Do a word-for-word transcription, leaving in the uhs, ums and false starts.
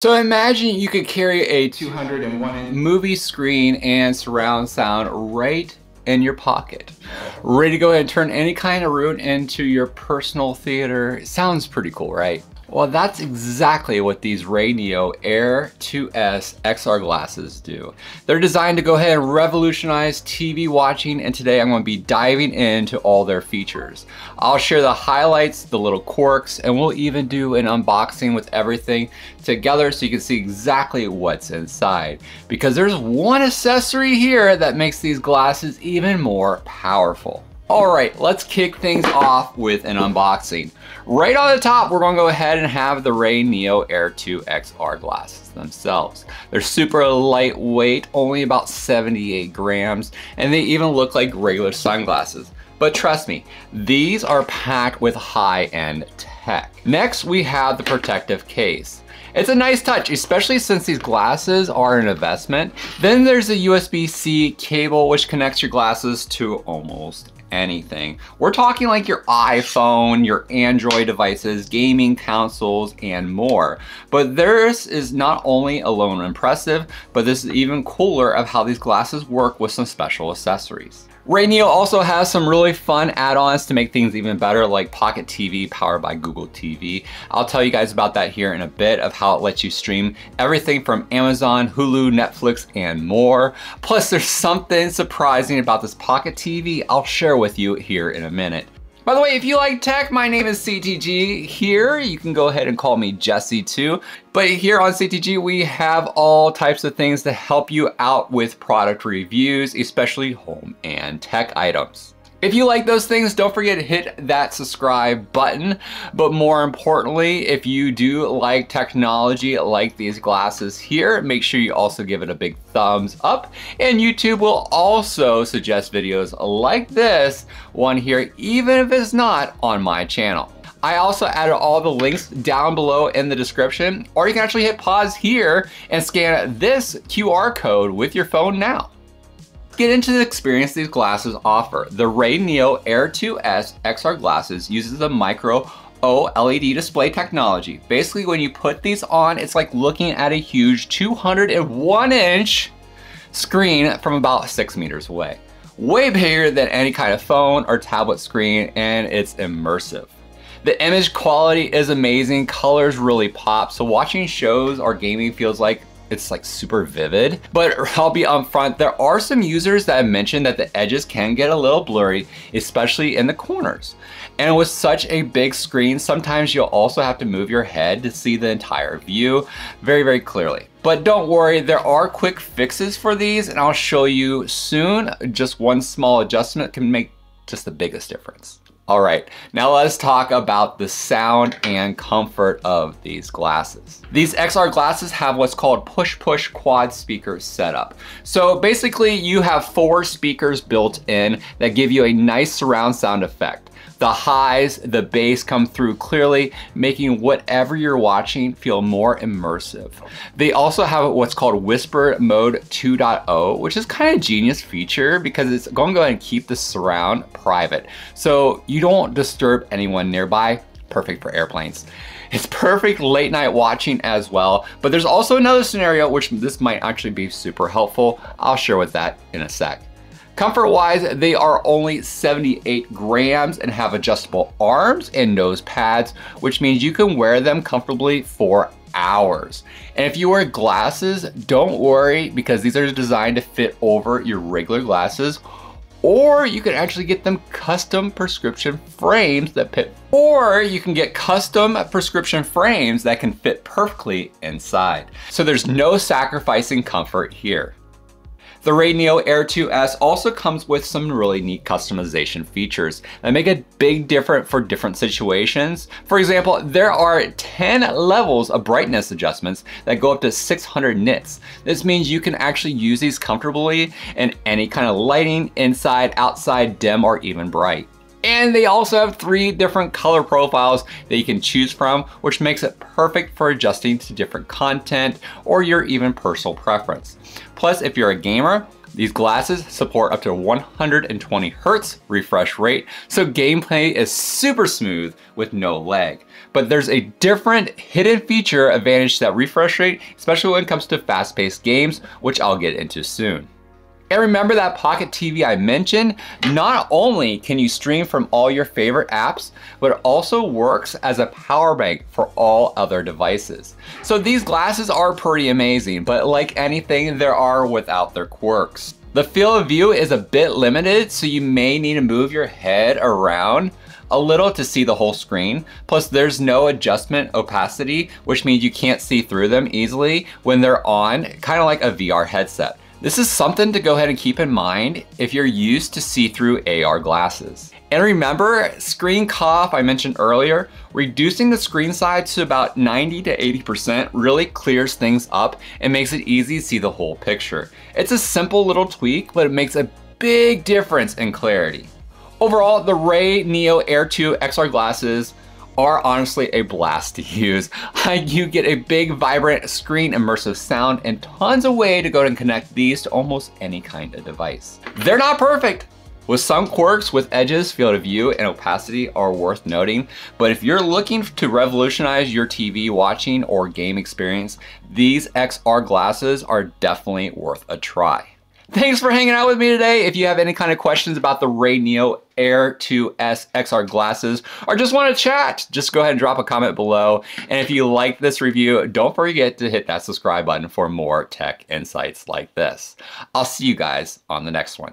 So imagine you could carry a two hundred one inch movie screen and surround sound right in your pocket, ready to go ahead and turn any kind of room into your personal theater. It sounds pretty cool, right? Well, that's exactly what these Rayneo Air two S X R glasses do. They're designed to go ahead and revolutionize T V watching, and today I'm going to be diving into all their features. I'll share the highlights, the little quirks, and we'll even do an unboxing with everything together so you can see exactly what's inside. Because there's one accessory here that makes these glasses even more powerful. All right, let's kick things off with an unboxing. Right on the top, we're gonna go ahead and have the Rayneo Air two X R glasses themselves. They're super lightweight, only about seventy-eight grams, and they even look like regular sunglasses. But trust me, these are packed with high-end tech. Next, we have the protective case. It's a nice touch, especially since these glasses are an investment. Then there's a U S B C cable which connects your glasses to almost anything. We're talking like your iPhone, your Android devices, gaming consoles, and more. But this is not only alone impressive, but this is even cooler of how these glasses work with some special accessories. Rayneo also has some really fun add-ons to make things even better, like Pocket T V powered by Google T V. I'll tell you guys about that here in a bit, of how it lets you stream everything from Amazon, Hulu, Netflix, and more. Plus, there's something surprising about this Pocket T V I'll share with you here in a minute. By the way, if you like tech, my name is C T G here. You can go ahead and call me Jesse too. But here on C T G, we have all types of things to help you out with product reviews, especially home and tech items. If you like those things, don't forget to hit that subscribe button. But more importantly, if you do like technology like these glasses here, make sure you also give it a big thumbs up. And YouTube will also suggest videos like this one here, even if it's not on my channel. I also added all the links down below in the description, or you can actually hit pause here and scan this Q R code with your phone now. Get into the experience these glasses offer. The Rayneo Air two S X R glasses uses the Micro OLED display technology. Basically, when you put these on, it's like looking at a huge two hundred one inch screen from about six meters away. Way bigger than any kind of phone or tablet screen, and it's immersive. The image quality is amazing, colors really pop, so watching shows or gaming feels like it's like super vivid. But I'll be upfront, there are some users that have mentioned that the edges can get a little blurry, especially in the corners. And with such a big screen, sometimes you'll also have to move your head to see the entire view very, very clearly. But don't worry, there are quick fixes for these, and I'll show you soon. Just one small adjustment can make just the biggest difference. All right, now let's talk about the sound and comfort of these glasses. These X R glasses have what's called push-push quad speaker setup. So basically you have four speakers built in that give you a nice surround sound effect. The highs, the bass come through clearly, making whatever you're watching feel more immersive. They also have what's called Whisper Mode two point oh, which is kind of a genius feature because it's going to go ahead and keep the surround private. So you don't disturb anyone nearby. Perfect for airplanes. It's perfect late night watching as well, but there's also another scenario which this might actually be super helpful. I'll share with that in a sec. Comfort-wise, they are only seventy-eight grams and have adjustable arms and nose pads, which means you can wear them comfortably for hours. And if you wear glasses, don't worry because these are designed to fit over your regular glasses, or you can actually get them custom prescription frames that fit, or you can get custom prescription frames that can fit perfectly inside. So there's no sacrificing comfort here. The Rayneo Air two S also comes with some really neat customization features that make a big difference for different situations. For example, there are ten levels of brightness adjustments that go up to six hundred nits. This means you can actually use these comfortably in any kind of lighting, inside, outside, dim, or even bright. And they also have three different color profiles that you can choose from, which makes it perfect for adjusting to different content or your even personal preference. Plus, if you're a gamer, These glasses support up to one hundred twenty hertz refresh rate, so gameplay is super smooth with no lag. But there's a different hidden feature advantage to that refresh rate, especially when it comes to fast-paced games, which I'll get into soon. And remember that Pocket T V I mentioned? Not only can you stream from all your favorite apps, but it also works as a power bank for all other devices. So these glasses are pretty amazing, but like anything, there are without their quirks. The field of view is a bit limited, so you may need to move your head around a little to see the whole screen. Plus there's no adjustment opacity, which means you can't see through them easily when they're on, kind of like a V R headset. This is something to go ahead and keep in mind if you're used to see-through A R glasses. And remember, screen cough I mentioned earlier, reducing the screen size to about ninety to eighty percent really clears things up and makes it easy to see the whole picture. It's a simple little tweak, but it makes a big difference in clarity. Overall, the Rayneo Air two X R glasses are honestly a blast to use. You get a big, vibrant screen, immersive sound, and tons of way to go and connect these to almost any kind of device. They're not perfect, with some quirks with edges, field of view, and opacity are worth noting, but if you're looking to revolutionize your T V watching or game experience, these X R glasses are definitely worth a try. Thanks for hanging out with me today. If you have any kind of questions about the Rayneo Air two S X R glasses or just want to chat, just go ahead and drop a comment below. And if you like this review, don't forget to hit that subscribe button for more tech insights like this. I'll see you guys on the next one.